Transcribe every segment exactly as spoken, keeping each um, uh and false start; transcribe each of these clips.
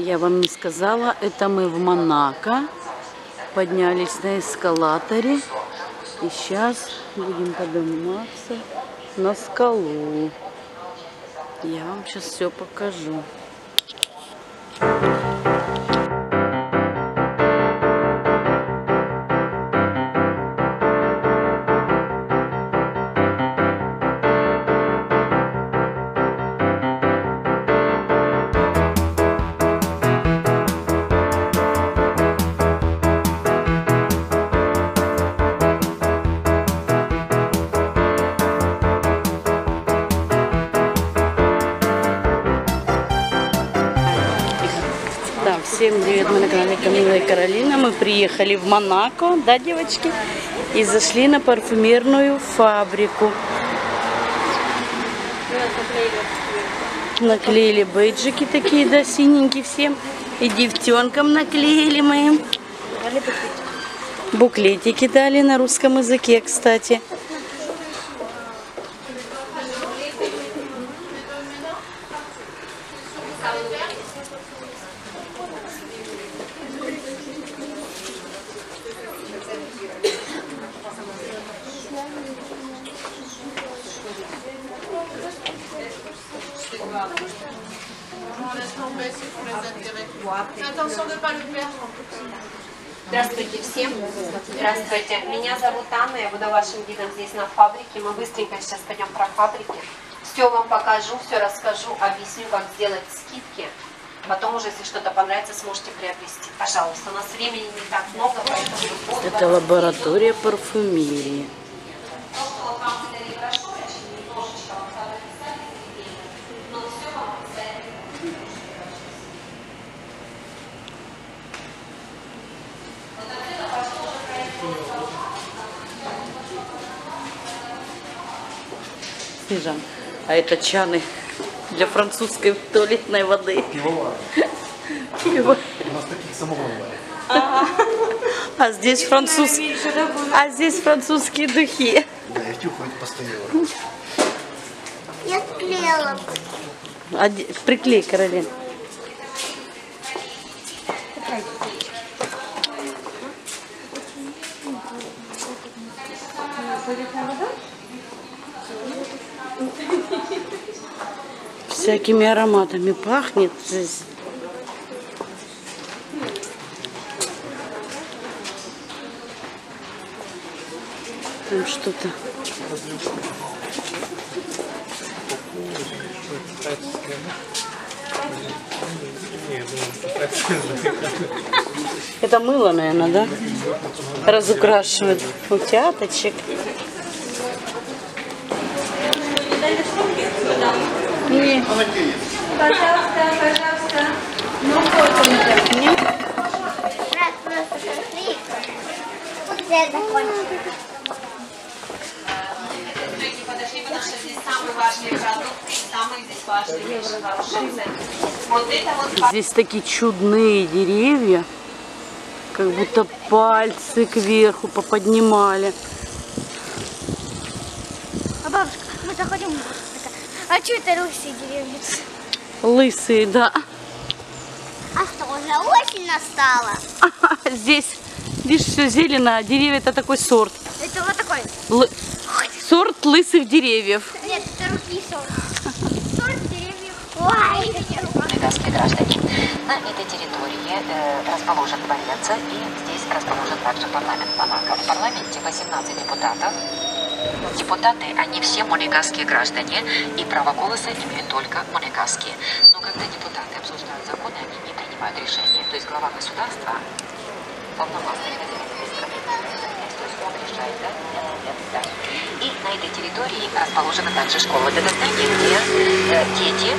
девочки, я вам не сказала, это мы в Монако поднялись на эскалаторе. И сейчас будем подниматься на скалу. Я вам сейчас все покажу. Всем привет, мы на канале Камила и Каролина. Мы приехали в Монако, да, девочки? И зашли на парфюмерную фабрику. Наклеили бейджики такие, да, синенькие всем. И девчонкам наклеили мы им. Буклетики дали на русском языке, кстати. Здравствуйте всем. Здравствуйте. Меня зовут Анна, я буду вашим гидом здесь на фабрике. Мы быстренько сейчас пойдем про фабрики. Все вам покажу, все расскажу, объясню, как сделать скидки. Потом уже, если что-то понравится, сможете приобрести. Пожалуйста, у нас времени не так много, поэтому... Это лаборатория парфюмерии. Снежан. А это чаны для французской туалетной воды. Пивовар. Пивовар. У нас таких самоваров. А, а здесь француз... А здесь французские духи. Да, я тюхать постоянно. Я склеила. Оде... Приклей, Каролин. Всякими ароматами пахнет здесь. Там что-то. Это мыло, наверное, да? Разукрашивают утяточек. Нет. Пожалуйста, пожалуйста. Ну, сколько мне? Раз, просто сошли. Вот это кончится. Люди подошли, потому что здесь самые важные продукты, самые здесь важные вещи. Вот это вот... Здесь такие чудные деревья, как будто пальцы кверху поподнимали. А бабушка, мы заходим... А что это лысые деревья? Лысые, да. А что, уже осень настала? А, здесь, видишь, все зелено, а деревья это такой сорт. Это вот такой? Л... Сорт лысых деревьев. Нет, это руки сорт. Сорт деревьев. Ой, гражданские граждане, на этой территории э, расположен дворец, и здесь расположен также парламент Монако. В парламенте восемнадцать депутатов. Депутаты, они все монегасские граждане, и право голоса имеют только монегасские. Но когда депутаты обсуждают законы, они не принимают решения. То есть глава государства полномочный хозяин страны, то есть он решает, да, нет, да. И на этой территории расположена также школа для дознания, где дети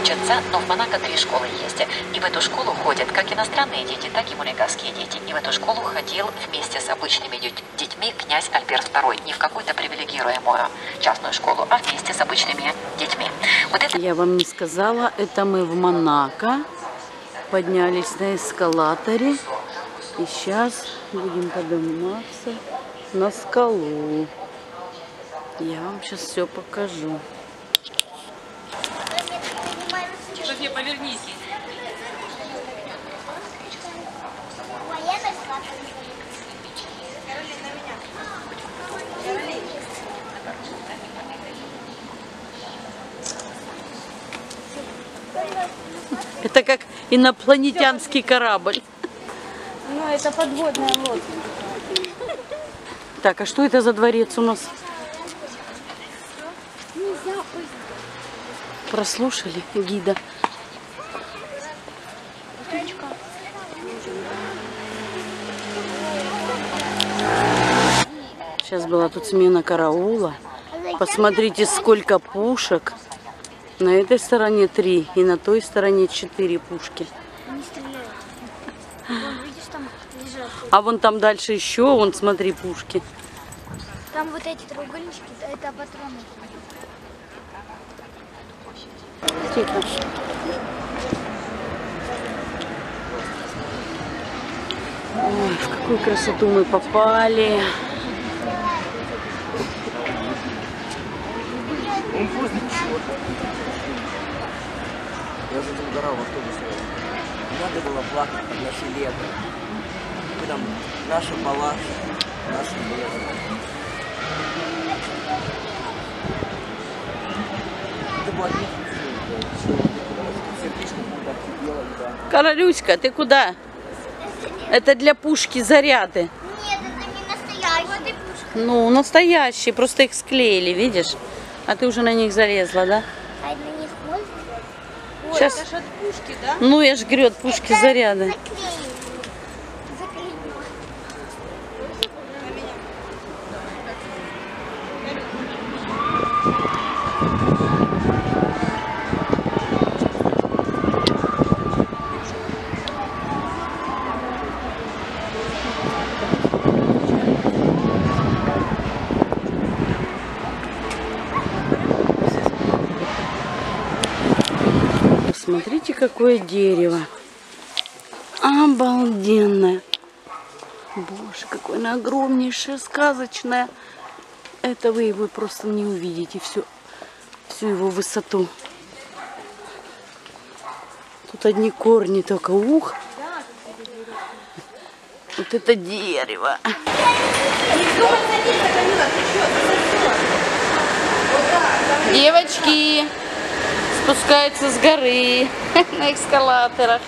учатся, но в Монако три школы есть. И в эту школу ходят как иностранные дети, так и монегасские дети. И в эту школу ходил вместе с обычными детьми князь Альберт второй. Не в какую-то привилегируемую частную школу, а вместе с обычными детьми. Вот это... Я вам не сказала, это мы в Монако поднялись на эскалаторе. И сейчас будем подниматься на скалу. Я вам сейчас все покажу. Повернись. Это как инопланетянский корабль. Ну, это подводная лодка. Так, а что это за дворец у нас? Прослушали гида. Сейчас была тут смена караула. Посмотрите, сколько пушек. На этой стороне три и на той стороне четыре пушки. Они стреляют. Вон, видишь, там лежат. А вон там дальше еще, вон, смотри, пушки. Там вот эти треугольнички, это патроны. Тихо. Ой, в какую красоту мы попали. Он поздно чего-то. Я же тут горал в автобусе. Надо было плакать под наше лето. Мы там, наша палаша, наше лето. Это было отлично. Королюська, ты куда? Это для пушки заряды. Нет, это не настоящие. Ну, настоящие, просто их склеили, видишь? А ты уже на них залезла, да? А на них можно? Ой, сейчас... это ж от пушки, да? Ну, я ж говорю, от пушки заряда. Заклеим. Заклеим. Смотрите, какое дерево. Обалденное. Боже, какое оно огромнейшее, сказочное. Это вы его просто не увидите, всю, всю его высоту. Тут одни корни только. Ух. Вот это дерево. Девочки! Спускается с горы на эскалаторах.